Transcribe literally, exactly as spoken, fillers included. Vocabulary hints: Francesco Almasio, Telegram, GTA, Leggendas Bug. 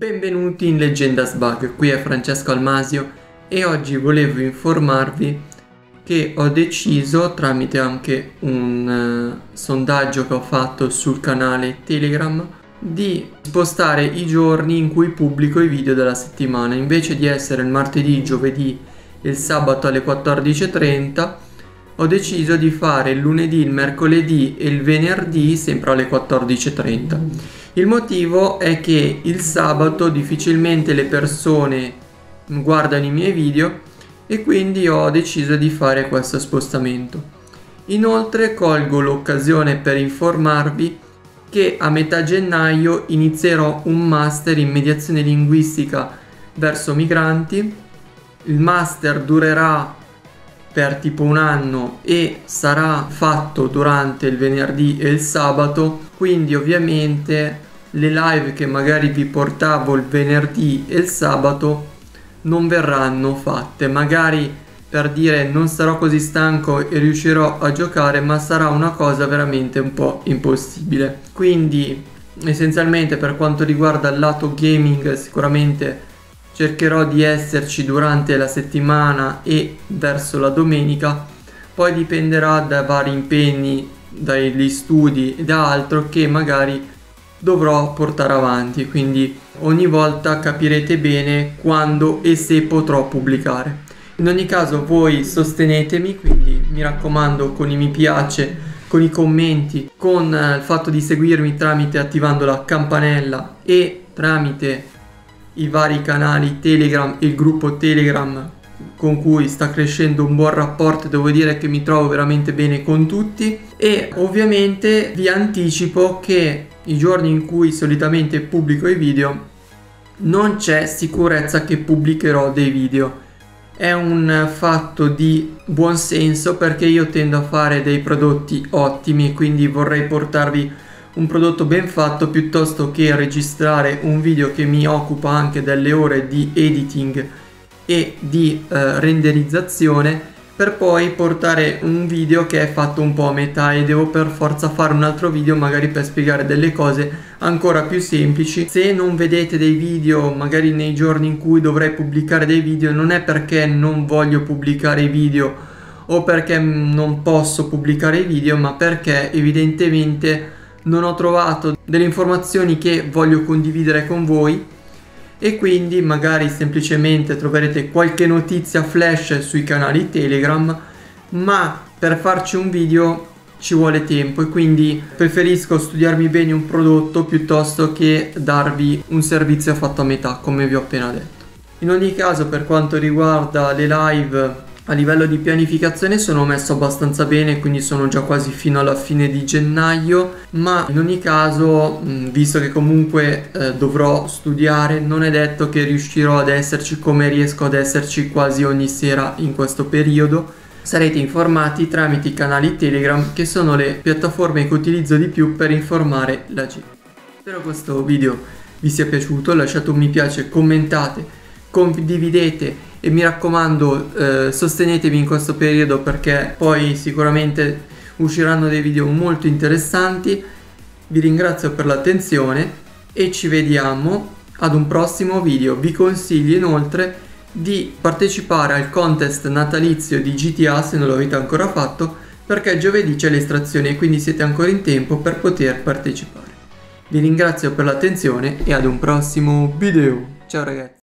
Benvenuti in Leggendas Bug, qui è Francesco Almasio e oggi volevo informarvi che ho deciso, tramite anche un eh, sondaggio che ho fatto sul canale Telegram, di spostare i giorni in cui pubblico i video della settimana. Invece di essere il martedì, giovedì e il sabato alle quattordici e trenta, ho deciso di fare il lunedì, il mercoledì e il venerdì sempre alle quattordici e trenta. Il motivo è che il sabato difficilmente le persone guardano i miei video e quindi ho deciso di fare questo spostamento. Inoltre colgo l'occasione per informarvi che a metà gennaio inizierò un master in mediazione linguistica verso migranti. Il master durerà per tipo un anno e sarà fatto durante il venerdì e il sabato, quindi ovviamente le live che magari vi portavo il venerdì e il sabato non verranno fatte. Magari, per dire, non sarò così stanco e riuscirò a giocare, ma sarà una cosa veramente un po' impossibile. Quindi essenzialmente, per quanto riguarda il lato gaming, sicuramente cercherò di esserci durante la settimana e verso la domenica, poi dipenderà da vari impegni, dagli studi e da altro che magari dovrò portare avanti, quindi ogni volta capirete bene quando e se potrò pubblicare. In ogni caso voi sostenetemi, quindi mi raccomando con i mi piace, con i commenti, con il fatto di seguirmi tramite attivando la campanella e tramite i vari canali Telegram e il gruppo Telegram, con cui sta crescendo un buon rapporto. Devo dire che mi trovo veramente bene con tutti e ovviamente vi anticipo che i giorni in cui solitamente pubblico i video non c'è sicurezza che pubblicherò dei video. È un fatto di buon senso perché io tendo a fare dei prodotti ottimi, quindi vorrei portarvi un prodotto ben fatto piuttosto che registrare un video che mi occupa anche delle ore di editing e di eh, renderizzazione, per poi portare un video che è fatto un po' a metà e devo per forza fare un altro video magari per spiegare delle cose ancora più semplici. Se non vedete dei video magari nei giorni in cui dovrei pubblicare dei video, non è perché non voglio pubblicare i video o perché non posso pubblicare i video, ma perché evidentemente non ho trovato delle informazioni che voglio condividere con voi, e quindi magari semplicemente troverete qualche notizia flash sui canali Telegram, ma per farci un video ci vuole tempo e quindi preferisco studiarmi bene un prodotto piuttosto che darvi un servizio fatto a metà, come vi ho appena detto. In ogni caso, per quanto riguarda le live, a livello di pianificazione sono messo abbastanza bene, quindi sono già quasi fino alla fine di gennaio, ma in ogni caso, visto che comunque eh, dovrò studiare, non è detto che riuscirò ad esserci come riesco ad esserci quasi ogni sera in questo periodo. Sarete informati tramite i canali Telegram, che sono le piattaforme che utilizzo di più per informare la gente. Spero questo video vi sia piaciuto, lasciate un mi piace, commentate, condividete e mi raccomando eh, sostenetemi in questo periodo, perché poi sicuramente usciranno dei video molto interessanti. Vi ringrazio per l'attenzione e ci vediamo ad un prossimo video. Vi consiglio inoltre di partecipare al contest natalizio di G T A se non l'avete ancora fatto, perché giovedì c'è l'estrazione e quindi siete ancora in tempo per poter partecipare. Vi ringrazio per l'attenzione e ad un prossimo video. Ciao ragazzi!